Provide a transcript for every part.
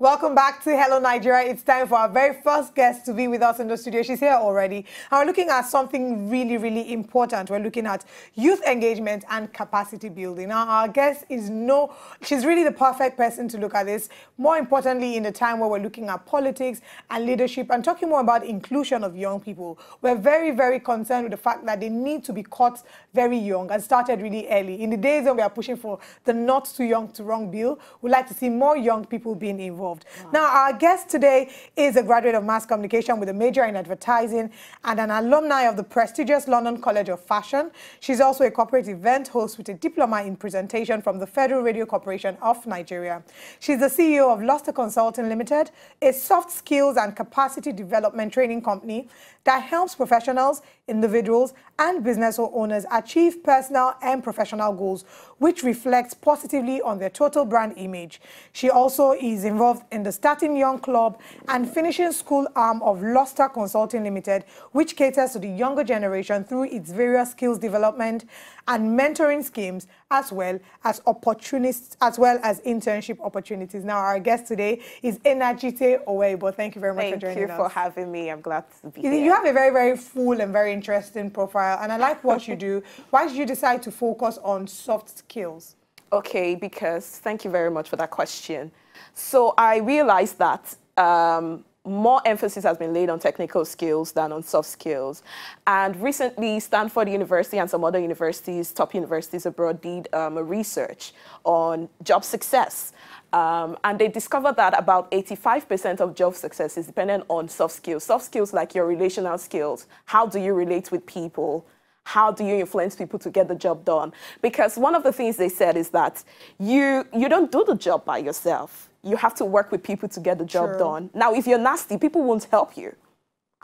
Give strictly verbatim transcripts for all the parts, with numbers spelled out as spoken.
Welcome back to Hello Nigeria. It's time for our very first guest to be with us in the studio. She's here already. And we're looking at something really, really important. We're looking at youth engagement and capacity building. Now, our guest is no, she's really the perfect person to look at this. More importantly, in the time where we're looking at politics and leadership and talking more about inclusion of young people, we're very, very concerned with the fact that they need to be caught very young and started really early. In the days when we are pushing for the not too young to wrong bill, we'd like to see more young people being involved. Wow. Now, our guest today is a graduate of mass communication with a major in advertising and an alumni of the prestigious London College of Fashion. She's also a corporate event host with a diploma in presentation from the Federal Radio Corporation of Nigeria. She's the C E O of Luster Consulting Limited, a soft skills and capacity development training company that helps professionals, individuals, and business owners achieve personal and professional goals, which reflects positively on their total brand image. She also is involved in the Starting Young Club and Finishing School arm of Luster Consulting Limited, which caters to the younger generation through its various skills development and mentoring schemes, as well as opportunities, as well as internship opportunities. Now, our guest today is Enajite Oweibo. Thank you very much Thank for joining us. Thank you for having me. I'm glad to be you here. You have a very, very full and very interesting profile, and I like what you do. Why did you decide to focus on soft skills? Okay, because thank you very much for that question. So I realized that um, more emphasis has been laid on technical skills than on soft skills. And recently, Stanford University and some other universities, top universities abroad, did um, a research on job success. Um, and they discovered that about eighty-five percent of job success is dependent on soft skills. Soft skills like your relational skills. How do you relate with people? How do you influence people to get the job done? Because one of the things they said is that you, you don't do the job by yourself. You have to work with people to get the job True. done. Now, if you're nasty, people won't help you.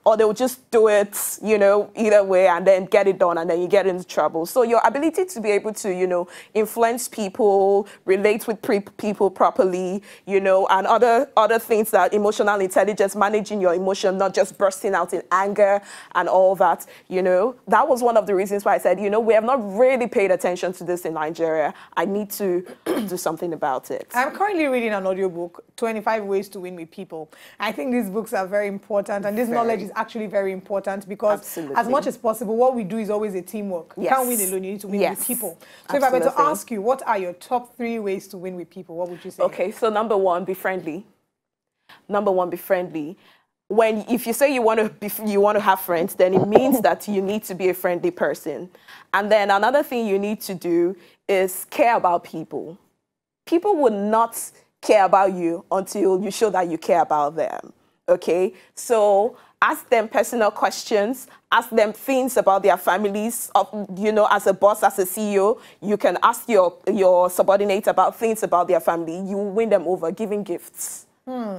Or they'll just do it, you know, either way, and then get it done, and then you get into trouble. So your ability to be able to, you know, influence people, relate with pre people properly, you know, and other, other things that emotional intelligence, managing your emotion, not just bursting out in anger and all that, you know. That was one of the reasons why I said, you know, we have not really paid attention to this in Nigeria. I need to do something about it. I'm currently reading an audiobook, twenty-five Ways to Win with People. I think these books are very important, and this very. knowledge is actually very important, because Absolutely. as much as possible, what we do is always a teamwork. Yes. You can't win alone, you need to win yes. with people. So Absolutely. if I were to ask you, what are your top three ways to win with people, what would you say? Okay, so number one, be friendly. Number one, be friendly. When, if you say you want to be, you want to have friends, then it means that you need to be a friendly person. And then another thing you need to do is care about people. People will not care about you until you show that you care about them. Okay, so ask them personal questions, ask them things about their families. You know, as a boss, as a C E O, you can ask your, your subordinates about things about their family. You win them over, giving gifts. Hmm.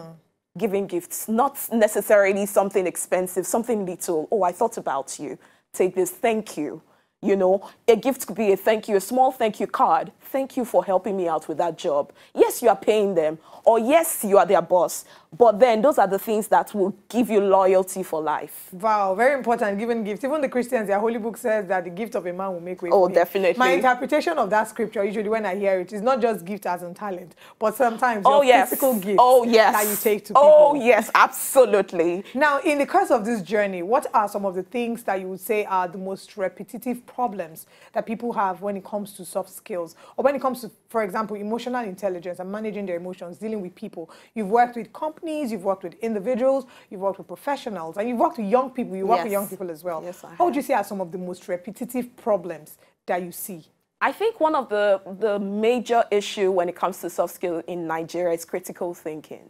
Giving gifts, not necessarily something expensive, something little. Oh, I thought about you. Take this, thank you. You know, a gift could be a thank you, a small thank you card. Thank you for helping me out with that job. Yes, you are paying them, or yes, you are their boss. But then those are the things that will give you loyalty for life. Wow, very important, giving gifts. Even the Christians, their holy book says that the gift of a man will make way for him. Oh, definitely. My interpretation of that scripture, usually when I hear it, is not just gift as in talent, but sometimes your oh, yes. physical gift oh, yes. that you take to people. Oh, yes, absolutely. Now, in the course of this journey, what are some of the things that you would say are the most repetitive problems that people have when it comes to soft skills, or when it comes to, for example, emotional intelligence and managing their emotions, dealing with people? You've worked with companies, you've worked with individuals, you've worked with professionals, and you've worked with young people. You work yes. with young people as well. Yes, I have. What would you say are some of the most repetitive problems that you see? I think one of the, the major issue when it comes to soft skills in Nigeria is critical thinking.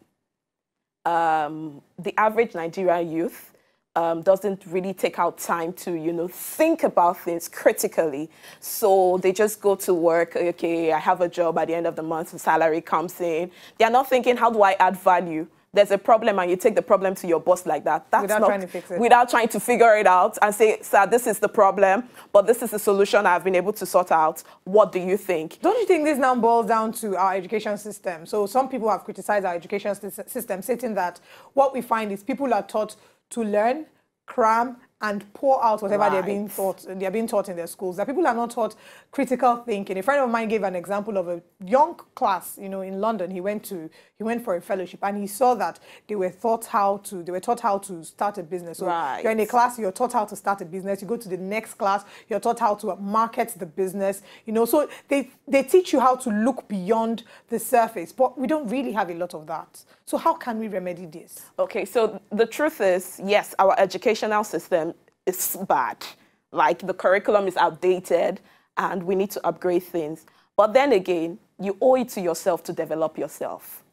Um, the average Nigerian youth Um, doesn't really take out time to, you know, think about things critically. So they just go to work. Okay, I have a job at the end of the month, the salary comes in. They are not thinking, how do I add value? There's a problem, and you take the problem to your boss like that. That's without not, trying to fix it. Without trying to figure it out and say, sir, this is the problem, but this is the solution I've been able to sort out. What do you think? Don't you think this now boils down to our education system? So some people have criticized our education system, stating that what we find is people are taught to learn, cram, and pour out whatever right. they're being taught. They're being taught in their schools. That people are not taught critical thinking. A friend of mine gave an example of a young class, you know, in London. He went to he went for a fellowship, and he saw that they were taught how to they were taught how to start a business. So right. you're in a class, you're taught how to start a business. You go to the next class, you're taught how to market the business. You know, so they they teach you how to look beyond the surface, but we don't really have a lot of that. So how can we remedy this? Okay, so the truth is, yes, our educational system is bad. Like, the curriculum is outdated and we need to upgrade things. But then again, you owe it to yourself to develop yourself.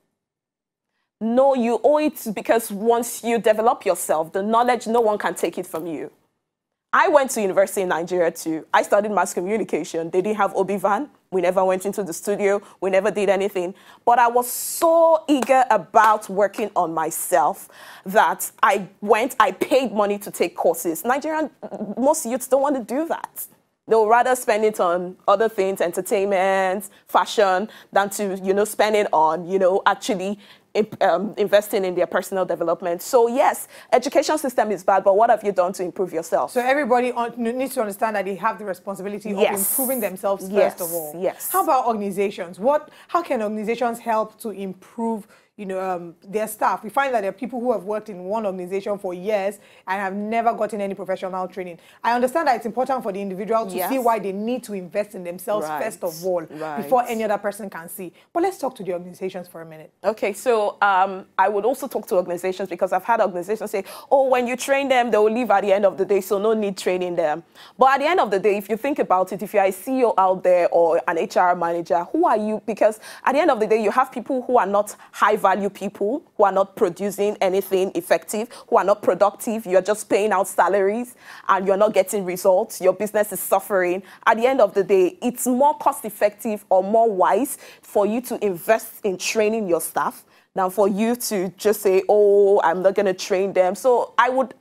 No, you owe it, because once you develop yourself, the knowledge, no one can take it from you. I went to university in Nigeria too. I studied mass communication. They didn't have Obi-Van. We never went into the studio. We never did anything. But I was so eager about working on myself that I went, I paid money to take courses. Nigerian, most youths don't want to do that. They'll rather spend it on other things, entertainment, fashion, than to, you know, spend it on, you know, actually um, investing in their personal development. So yes, education system is bad, but what have you done to improve yourself? So everybody needs to understand that they have the responsibility yes. of improving themselves first yes. of all. Yes. How about organizations? What? How can organizations help to improve, you know, um, their staff? We find that there are people who have worked in one organization for years and have never gotten any professional training. I understand that it's important for the individual to yes. see why they need to invest in themselves right. first of all, right. before any other person can see. But let's talk to the organizations for a minute. Okay, so um, I would also talk to organizations, because I've had organizations say, oh, when you train them, they will leave at the end of the day, so no need training them. But at the end of the day, if you think about it, if you're a C E O out there or an H R manager, who are you? Because at the end of the day, you have people who are not high value value people, who are not producing anything effective, who are not productive. You're just paying out salaries and you're not getting results. Your business is suffering. At the end of the day, it's more cost effective or more wise for you to invest in training your staff than for you to just say, oh, I'm not going to train them. So I would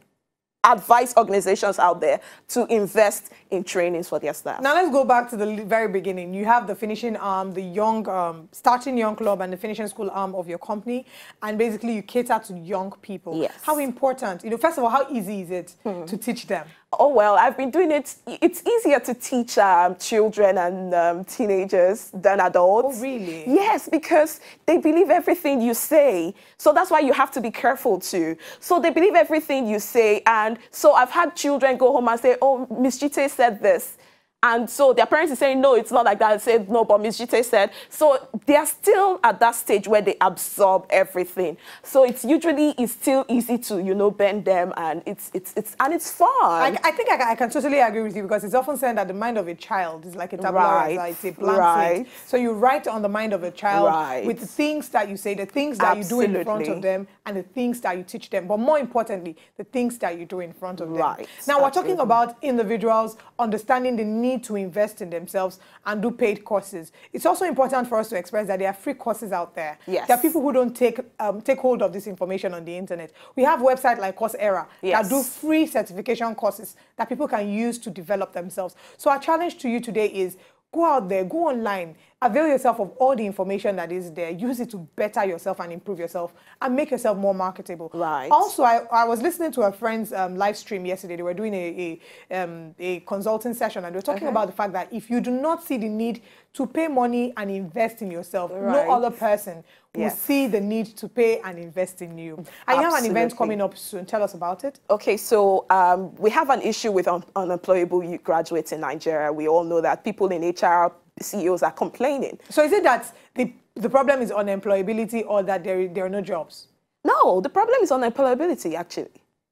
advise organizations out there to invest in trainings for their staff. Now let's go back to the very beginning. You have the finishing arm, the young, um, starting young club, and the finishing school arm of your company, and basically you cater to young people. Yes. How important, you know, first of all, how easy is it mm-hmm. to teach them? Oh, well, I've been doing it. It's easier to teach um, children and um, teenagers than adults. Oh, really? Yes, because they believe everything you say. So that's why you have to be careful too. So they believe everything you say. And so I've had children go home and say, oh, Miss Jite said this. And so their parents are saying, no, it's not like that. I said, no, but Miss Jite said. So they are still at that stage where they absorb everything. So it's usually, it's still easy to, you know, bend them, and it's, it's, it's, and it's fun. I, I think I, I can totally agree with you, because it's often said that the mind of a child is like a tabula rasa, right. it's a blank right. slate. So you write on the mind of a child right. with the things that you say, the things that Absolutely. you do in front of them, and the things that you teach them. But more importantly, the things that you do in front of right. them. Now, Absolutely. we're talking about individuals understanding the need to invest in themselves and do paid courses. It's also important for us to express that there are free courses out there. Yes. There are people who don't take um, take hold of this information on the internet. We have websites like Coursera yes. that do free certification courses that people can use to develop themselves. So our challenge to you today is, go out there, go online, avail yourself of all the information that is there, use it to better yourself and improve yourself and make yourself more marketable. Right. Also, I, I was listening to a friend's um, live stream yesterday. They were doing a, a, um, a consulting session, and they were talking okay. about the fact that if you do not see the need to pay money and invest in yourself, right. no other person yes. will see the need to pay and invest in you. And you have an event coming up soon. Tell us about it. Okay, so um, we have an issue with un unemployable graduates in Nigeria. We all know that people in H R, C E Os are complaining. So is it that the, the problem is unemployability, or that there, there are no jobs? No, the problem is unemployability, actually.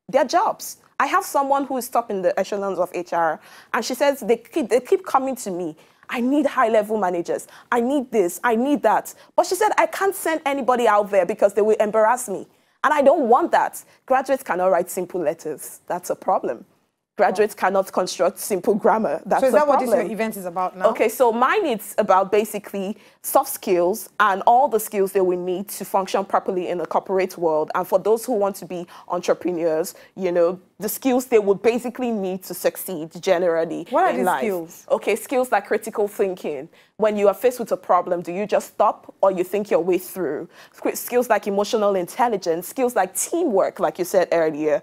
There are jobs. I have someone who is top in the echelons of H R, and she says they keep, they keep coming to me. I need high-level managers. I need this. I need that. But she said, I can't send anybody out there because they will embarrass me. And I don't want that. Graduates cannot write simple letters. That's a problem. Graduates cannot construct simple grammar. That's so is that what this event is about now? Okay, so mine is about basically soft skills and all the skills that we need to function properly in the corporate world. And for those who want to be entrepreneurs, you know, the skills they would basically need to succeed generally in life. What are these skills? Okay, skills like critical thinking, When you are faced with a problem, do you just stop or you think your way through? Skills like emotional intelligence, skills like teamwork, like you said earlier.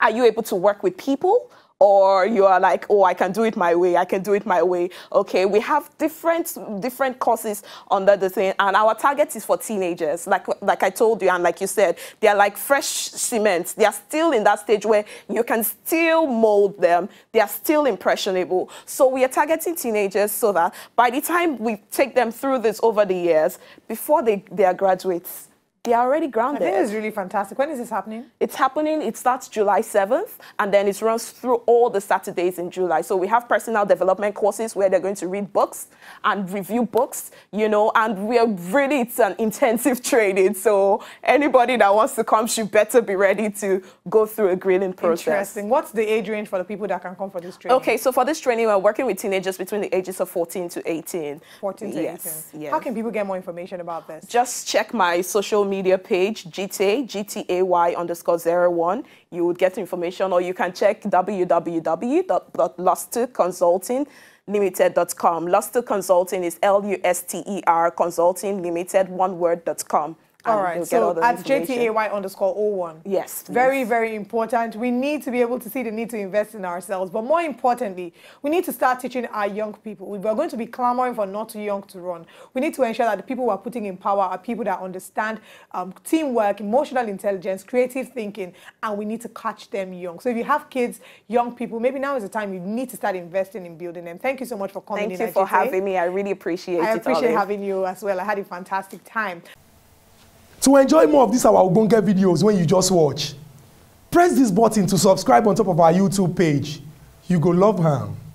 Are you able to work with people? Or you are like, oh, I can do it my way, I can do it my way. Okay, we have different different courses under the thing, and our target is for teenagers. Like like I told you, and like you said, they are like fresh cement. They are still in that stage where you can still mold them. They are still impressionable. So we are targeting teenagers so that by the time we take them through this over the years, before they, they are graduates, they are already grounded. I think it's really fantastic. When is this happening? It's happening. It starts July seventh, and then it runs through all the Saturdays in July. So we have personal development courses where they're going to read books and review books, you know, and we are really, it's an intensive training. So anybody that wants to come should better be ready to go through a grading process. Interesting. What's the age range for the people that can come for this training? Okay, so for this training, we're working with teenagers between the ages of fourteen to eighteen. fourteen to eighteen. Yes, yes. How can people get more information about this? Just check my social media. media page, G T A, G T A Y underscore zero one. You would get information, or you can check w w w dot luster consulting limited dot com. Luster Consulting is L U S T E R Consulting Limited, one word dot com. All right, so all at J T A Y underscore oh one. Yes. Please. Very, very important. We need to be able to see the need to invest in ourselves. But more importantly, we need to start teaching our young people. We are going to be clamoring for not too young to run. We need to ensure that the people we are putting in power are people that understand um, teamwork, emotional intelligence, creative thinking, and we need to catch them young. So if you have kids, young people, maybe now is the time you need to start investing in building them. Thank you so much for coming. Thank you for having me. I really appreciate it. I appreciate having you as well. I had a fantastic time. To enjoy more of these our Ogbonge videos when you just watch, press this button to subscribe on top of our YouTube page. You go love am.